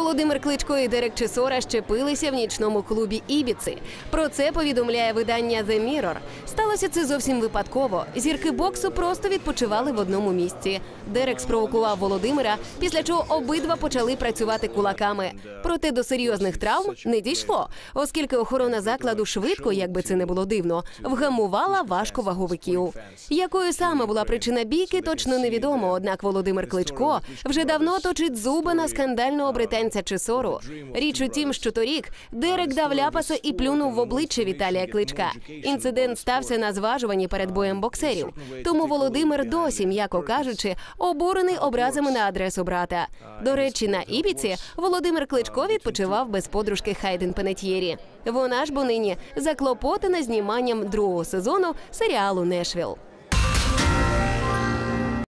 Володимир Кличко і Дерек Чісора щепилися в нічному клубі Ібіци. Про це повідомляє видання The Mirror. Сталося це зовсім випадково. Зірки боксу просто відпочивали в одному місці. Дерек спровокував Володимира, після чого обидва почали працювати кулаками. Проте до серйозних травм не дійшло, оскільки охорона закладу швидко, як би це не було дивно, вгамувала важковаговиків. Якою саме була причина бійки, точно невідомо, однак Володимир Кличко вже давно точить зуби на скандального британця Чісору. Річ у тім, що торік Дерек дав ляпаса і плюнув в обличчя Віталія Кличка. Інцидент стався на зважуванні перед боєм боксерів. Тому Володимир досі, м'яко кажучи, обурений образами на адресу брата. До речі, на Ібіці Володимир Кличко відпочивав без подружки Хайден Пенетьєрі. Вона ж бо нині заклопотана зніманням другого сезону серіалу «Нешвілл».